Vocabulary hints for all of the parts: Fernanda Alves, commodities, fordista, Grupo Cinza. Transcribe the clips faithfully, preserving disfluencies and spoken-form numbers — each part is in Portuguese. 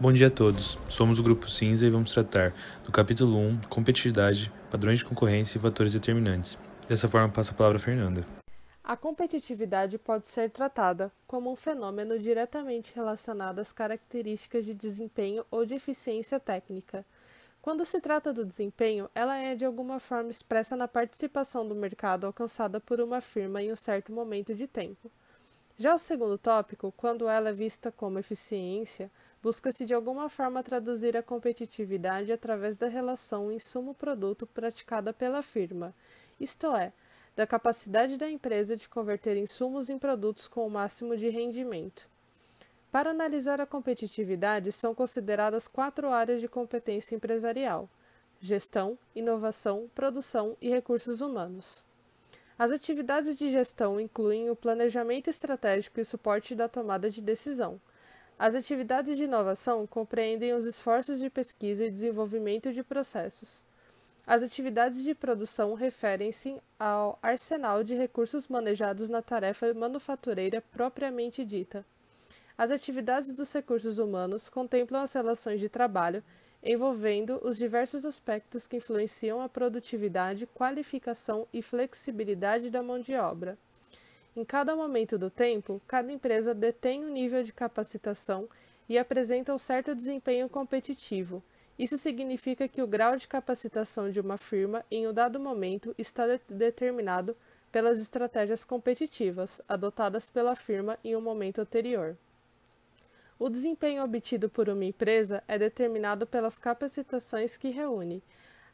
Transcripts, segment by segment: Bom dia a todos, somos o Grupo Cinza e vamos tratar do capítulo um, competitividade, padrões de concorrência e fatores determinantes. Dessa forma, passo a palavra a Fernanda. A competitividade pode ser tratada como um fenômeno diretamente relacionado às características de desempenho ou de eficiência técnica. Quando se trata do desempenho, ela é de alguma forma expressa na participação do mercado alcançada por uma firma em um certo momento de tempo. Já o segundo tópico, quando ela é vista como eficiência, busca-se de alguma forma traduzir a competitividade através da relação insumo-produto praticada pela firma, isto é, da capacidade da empresa de converter insumos em produtos com o máximo de rendimento. Para analisar a competitividade, são consideradas quatro áreas de competência empresarial: gestão, inovação, produção e recursos humanos. As atividades de gestão incluem o planejamento estratégico e o suporte da tomada de decisão. As atividades de inovação compreendem os esforços de pesquisa e desenvolvimento de processos. As atividades de produção referem-se ao arsenal de recursos manejados na tarefa manufatureira propriamente dita. As atividades dos recursos humanos contemplam as relações de trabalho, envolvendo os diversos aspectos que influenciam a produtividade, qualificação e flexibilidade da mão de obra. Em cada momento do tempo, cada empresa detém um nível de capacitação e apresenta um certo desempenho competitivo. Isso significa que o grau de capacitação de uma firma em um dado momento está de- determinado pelas estratégias competitivas adotadas pela firma em um momento anterior. O desempenho obtido por uma empresa é determinado pelas capacitações que reúne.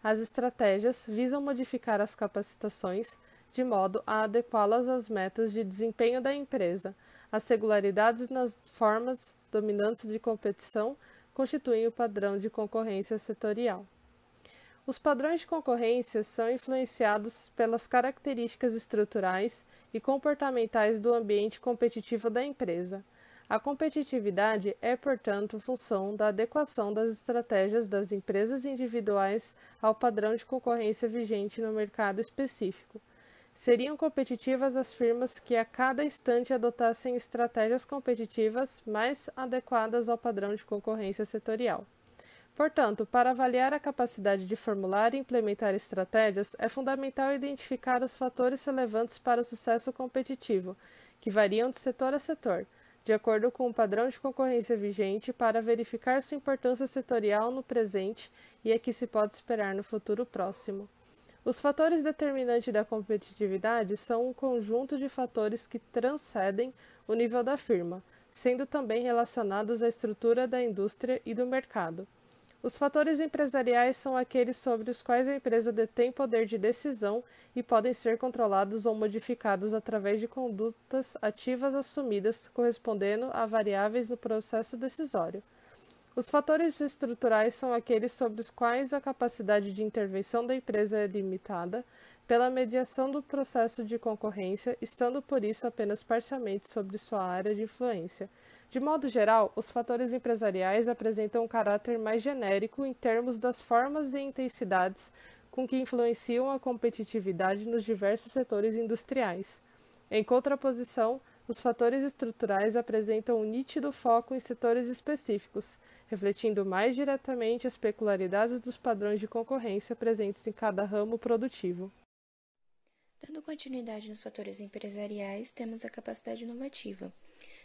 As estratégias visam modificar as capacitações de modo a adequá-las às metas de desempenho da empresa. As singularidades nas formas dominantes de competição constituem o padrão de concorrência setorial. Os padrões de concorrência são influenciados pelas características estruturais e comportamentais do ambiente competitivo da empresa. A competitividade é, portanto, função da adequação das estratégias das empresas individuais ao padrão de concorrência vigente no mercado específico. Seriam competitivas as firmas que a cada instante adotassem estratégias competitivas mais adequadas ao padrão de concorrência setorial. Portanto, para avaliar a capacidade de formular e implementar estratégias, é fundamental identificar os fatores relevantes para o sucesso competitivo, que variam de setor a setor, de acordo com o padrão de concorrência vigente, para verificar sua importância setorial no presente e a que se pode esperar no futuro próximo. Os fatores determinantes da competitividade são um conjunto de fatores que transcendem o nível da firma, sendo também relacionados à estrutura da indústria e do mercado. Os fatores empresariais são aqueles sobre os quais a empresa detém poder de decisão e podem ser controlados ou modificados através de condutas ativas assumidas, correspondendo a variáveis no processo decisório. Os fatores estruturais são aqueles sobre os quais a capacidade de intervenção da empresa é limitada pela mediação do processo de concorrência, estando por isso apenas parcialmente sobre sua área de influência. De modo geral, os fatores empresariais apresentam um caráter mais genérico em termos das formas e intensidades com que influenciam a competitividade nos diversos setores industriais. Em contraposição, os fatores estruturais apresentam um nítido foco em setores específicos, refletindo mais diretamente as peculiaridades dos padrões de concorrência presentes em cada ramo produtivo. Dando continuidade nos fatores empresariais, temos a capacidade inovativa.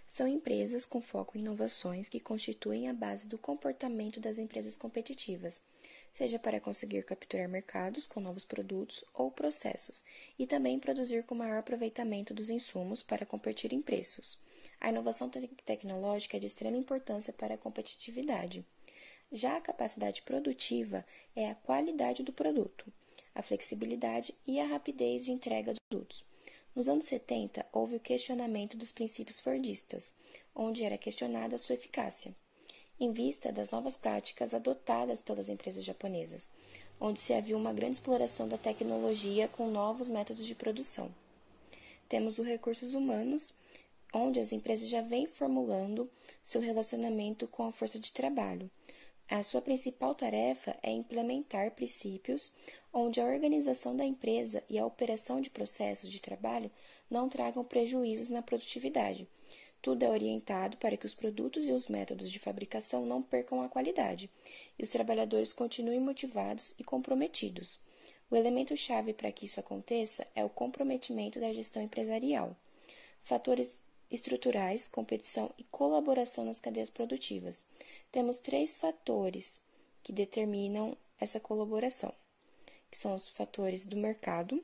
São empresas com foco em inovações que constituem a base do comportamento das empresas competitivas, seja para conseguir capturar mercados com novos produtos ou processos, e também produzir com maior aproveitamento dos insumos para competir em preços. A inovação te- tecnológica é de extrema importância para a competitividade. Já a capacidade produtiva é a qualidade do produto, a flexibilidade e a rapidez de entrega dos produtos. Nos anos setenta, houve o questionamento dos princípios fordistas, onde era questionada a sua eficácia, em vista das novas práticas adotadas pelas empresas japonesas, onde se havia uma grande exploração da tecnologia com novos métodos de produção. Temos os recursos humanos, onde as empresas já vêm formulando seu relacionamento com a força de trabalho. A sua principal tarefa é implementar princípios onde a organização da empresa e a operação de processos de trabalho não tragam prejuízos na produtividade, Tudo é orientado para que os produtos e os métodos de fabricação não percam a qualidade e os trabalhadores continuem motivados e comprometidos. O elemento-chave para que isso aconteça é o comprometimento da gestão empresarial, fatores estruturais, competição e colaboração nas cadeias produtivas. Temos três fatores que determinam essa colaboração, que são os fatores do mercado,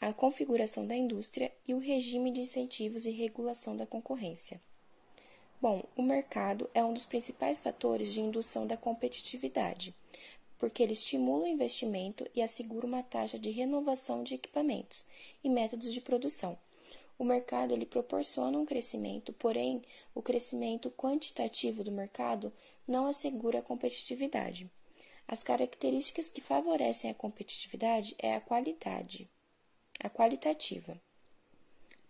a configuração da indústria e o regime de incentivos e regulação da concorrência. Bom, o mercado é um dos principais fatores de indução da competitividade, porque ele estimula o investimento e assegura uma taxa de renovação de equipamentos e métodos de produção. O mercado ele proporciona um crescimento, porém, o crescimento quantitativo do mercado não assegura a competitividade. As características que favorecem a competitividade é a qualidade. A qualitativa,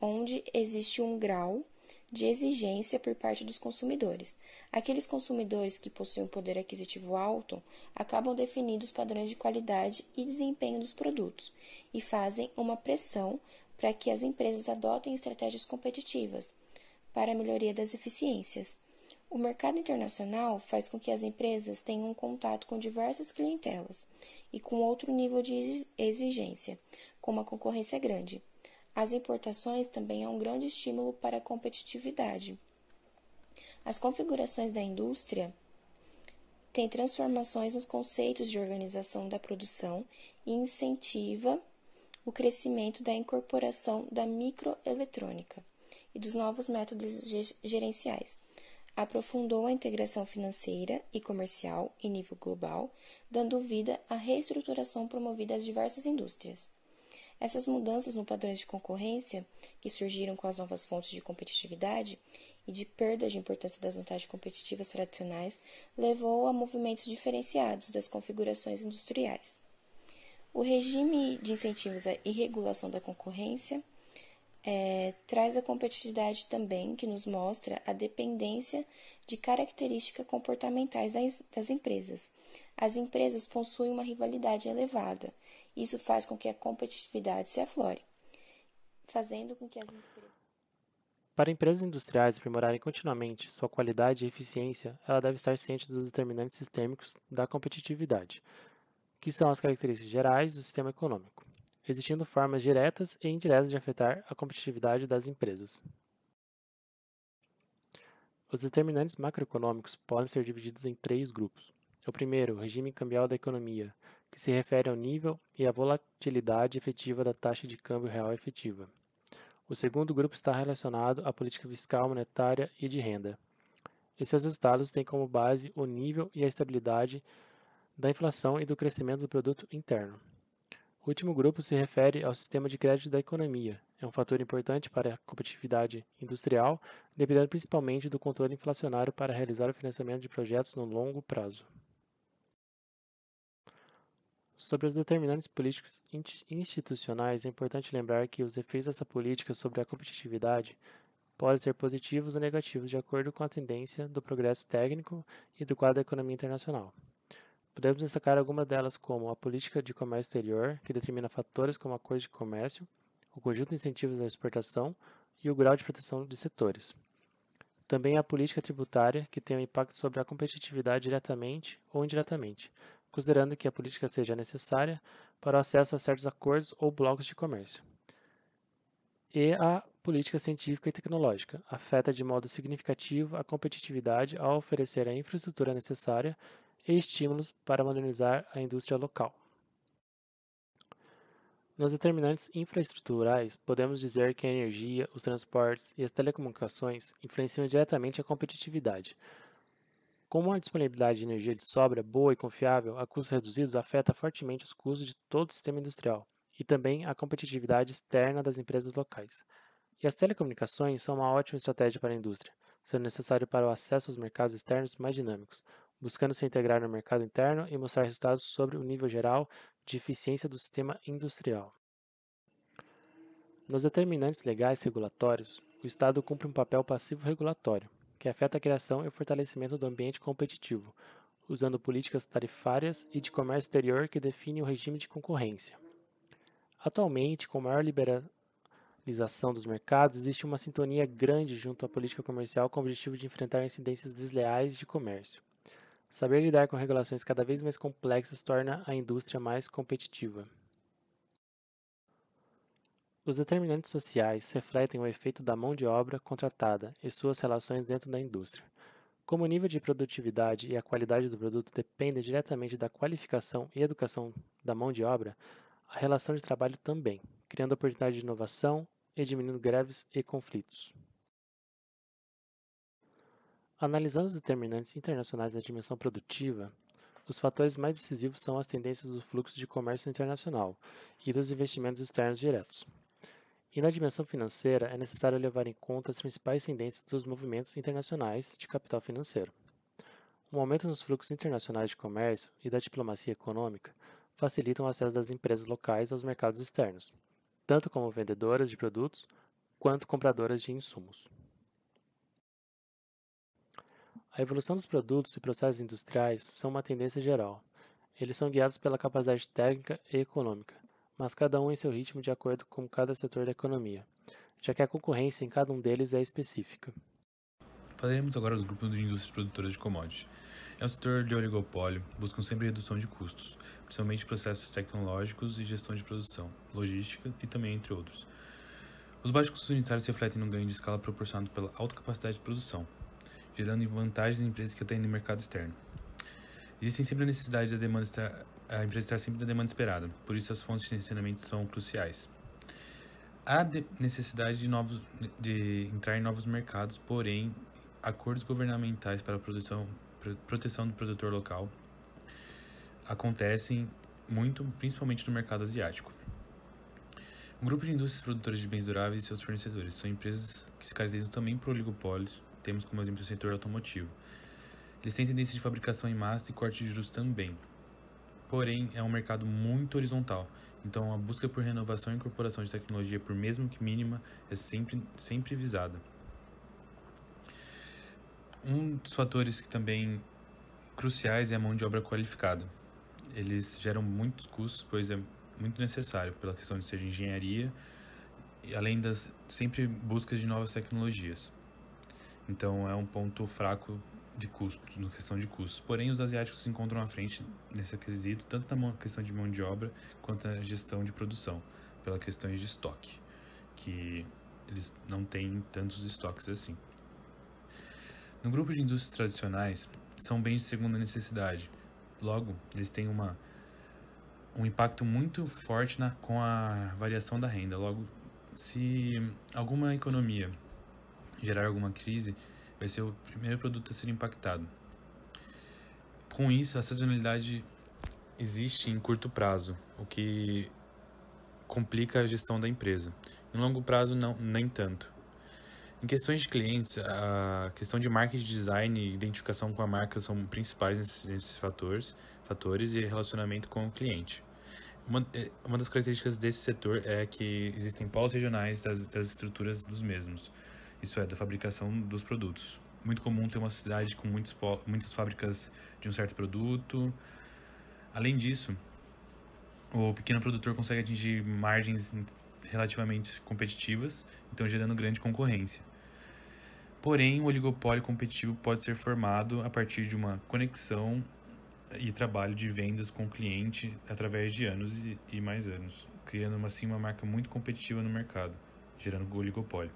onde existe um grau de exigência por parte dos consumidores. Aqueles consumidores que possuem um poder aquisitivo alto acabam definindo os padrões de qualidade e desempenho dos produtos e fazem uma pressão para que as empresas adotem estratégias competitivas para a melhoria das eficiências. O mercado internacional faz com que as empresas tenham um contato com diversas clientelas e com outro nível de exigência, como a concorrência grande. As importações também é um grande estímulo para a competitividade. As configurações da indústria têm transformações nos conceitos de organização da produção e incentiva o crescimento da incorporação da microeletrônica e dos novos métodos gerenciais. Aprofundou a integração financeira e comercial em nível global, dando vida à reestruturação promovida às diversas indústrias. Essas mudanças no padrão de concorrência, que surgiram com as novas fontes de competitividade e de perda de importância das vantagens competitivas tradicionais, levou a movimentos diferenciados das configurações industriais. O regime de incentivos e regulação da concorrência é, traz a competitividade também, que nos mostra a dependência de características comportamentais das, das empresas. As empresas possuem uma rivalidade elevada. Isso faz com que a competitividade se aflore, fazendo com que as empresas... Para empresas industriais aprimorarem continuamente sua qualidade e eficiência, ela deve estar ciente dos determinantes sistêmicos da competitividade, que são as características gerais do sistema econômico, existindo formas diretas e indiretas de afetar a competitividade das empresas. Os determinantes macroeconômicos podem ser divididos em três grupos. O primeiro, o regime cambial da economia, que se refere ao nível e à volatilidade efetiva da taxa de câmbio real efetiva. O segundo grupo está relacionado à política fiscal, monetária e de renda. E seus resultados têm como base o nível e a estabilidade da inflação e do crescimento do produto interno. O último grupo se refere ao sistema de crédito da economia. É um fator importante para a competitividade industrial, dependendo principalmente do controle inflacionário para realizar o financiamento de projetos no longo prazo. Sobre os determinantes políticos institucionais, é importante lembrar que os efeitos dessa política sobre a competitividade podem ser positivos ou negativos de acordo com a tendência do progresso técnico e do quadro da economia internacional. Podemos destacar algumas delas como a política de comércio exterior, que determina fatores como acordos de comércio, o conjunto de incentivos à exportação e o grau de proteção de setores. Também a política tributária, que tem um impacto sobre a competitividade diretamente ou indiretamente, considerando que a política seja necessária para o acesso a certos acordos ou blocos de comércio. E a política científica e tecnológica afeta de modo significativo a competitividade ao oferecer a infraestrutura necessária e estímulos para modernizar a indústria local. Nos determinantes infraestruturais, podemos dizer que a energia, os transportes e as telecomunicações influenciam diretamente a competitividade. Como a disponibilidade de energia de sobra, boa e confiável, a custos reduzidos, afeta fortemente os custos de todo o sistema industrial e também a competitividade externa das empresas locais. E as telecomunicações são uma ótima estratégia para a indústria, sendo necessário para o acesso aos mercados externos mais dinâmicos, buscando se integrar no mercado interno e mostrar resultados sobre o nível geral de eficiência do sistema industrial. Nos determinantes legais regulatórios, o Estado cumpre um papel passivo regulatório, que afeta a criação e o fortalecimento do ambiente competitivo, usando políticas tarifárias e de comércio exterior que definem o regime de concorrência. Atualmente, com maior libera liberalização dos mercados, existe uma sintonia grande junto à política comercial com o objetivo de enfrentar incidências desleais de comércio. Saber lidar com regulações cada vez mais complexas torna a indústria mais competitiva. Os determinantes sociais refletem o efeito da mão de obra contratada e suas relações dentro da indústria. Como o nível de produtividade e a qualidade do produto dependem diretamente da qualificação e educação da mão de obra, a relação de trabalho também, criando oportunidades de inovação e diminuindo greves e conflitos. Analisando os determinantes internacionais da dimensão produtiva, os fatores mais decisivos são as tendências do fluxo de comércio internacional e dos investimentos externos diretos. E na dimensão financeira, é necessário levar em conta as principais tendências dos movimentos internacionais de capital financeiro. Um aumento nos fluxos internacionais de comércio e da diplomacia econômica facilitam o acesso das empresas locais aos mercados externos, tanto como vendedoras de produtos quanto compradoras de insumos. A evolução dos produtos e processos industriais são uma tendência geral. Eles são guiados pela capacidade técnica e econômica, mas cada um em seu ritmo de acordo com cada setor da economia, já que a concorrência em cada um deles é específica. Falaremos agora do grupo de indústrias produtoras de commodities. É um setor de oligopólio, buscam sempre redução de custos, principalmente processos tecnológicos e gestão de produção, logística e também entre outros. Os baixos custos unitários refletem no ganho de escala proporcionado pela alta capacidade de produção, gerando vantagens em empresas que atendem o mercado externo. Existem sempre a necessidade da demanda externa, a empresa está sempre na demanda esperada, por isso as fontes de financiamento são cruciais. Há de necessidade de, novos, de entrar em novos mercados, porém, acordos governamentais para a produção, proteção do produtor local acontecem muito, principalmente no mercado asiático. Um grupo de indústrias produtoras de bens duráveis e seus fornecedores são empresas que se caracterizam também por oligopólios, temos como exemplo o setor automotivo. Eles têm tendência de fabricação em massa e corte de juros também. Porém, é um mercado muito horizontal, então a busca por renovação e incorporação de tecnologia, por mesmo que mínima, é sempre, sempre visada. Um dos fatores que também cruciais é a mão de obra qualificada. Eles geram muitos custos, pois é muito necessário, pela questão de ser de engenharia, além das sempre buscas de novas tecnologias. Então é um ponto fraco de custos, na questão de custos. Porém, os asiáticos se encontram à frente nesse quesito, tanto na questão de mão de obra quanto na gestão de produção, pela questão de estoque, que eles não têm tantos estoques assim. No grupo de indústrias tradicionais, são bens de segunda necessidade. Logo, eles têm uma, um impacto muito forte na, com a variação da renda. Logo, se alguma economia gerar alguma crise, vai ser o primeiro produto a ser impactado. Com isso, a sazonalidade existe em curto prazo, o que complica a gestão da empresa. Em longo prazo, não, nem tanto. Em questões de clientes, a questão de marketing, design e identificação com a marca são principais nesses, nesses fatores, fatores e relacionamento com o cliente. Uma, uma das características desse setor é que existem polos regionais das, das estruturas dos mesmos. Isso é, da fabricação dos produtos. Muito comum ter uma cidade com muitos, muitas fábricas de um certo produto. Além disso, o pequeno produtor consegue atingir margens relativamente competitivas, então gerando grande concorrência. Porém, o oligopólio competitivo pode ser formado a partir de uma conexão e trabalho de vendas com o cliente através de anos e mais anos, criando assim uma marca muito competitiva no mercado, gerando o oligopólio.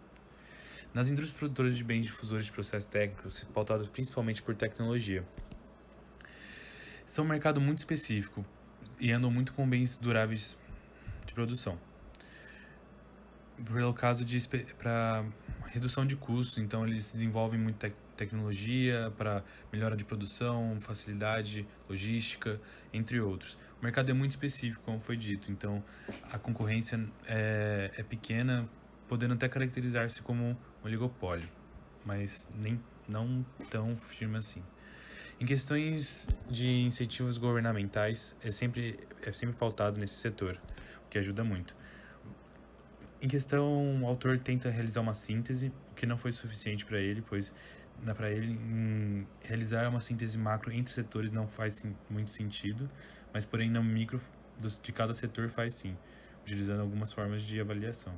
Nas indústrias produtoras de bens difusores de processos técnicos, pautados principalmente por tecnologia. São um mercado muito específico e andam muito com bens duráveis de produção. Pelo caso de para redução de custos, então eles desenvolvem muita tec tecnologia para melhora de produção, facilidade, logística, entre outros. O mercado é muito específico, como foi dito, então a concorrência é, é pequena, podendo até caracterizar-se como um oligopólio, mas nem, não tão firme assim. Em questões de incentivos governamentais, é sempre, é sempre pautado nesse setor, o que ajuda muito. Em questão, o autor tenta realizar uma síntese, o que não foi suficiente para ele, pois para ele em, realizar uma síntese macro entre setores não faz sim, muito sentido, mas porém no micro dos, de cada setor faz sim, utilizando algumas formas de avaliação.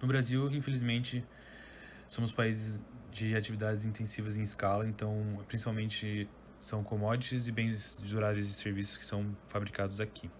No Brasil, infelizmente, somos países de atividades intensivas em escala, então, principalmente, são commodities e bens duráveis e serviços que são fabricados aqui.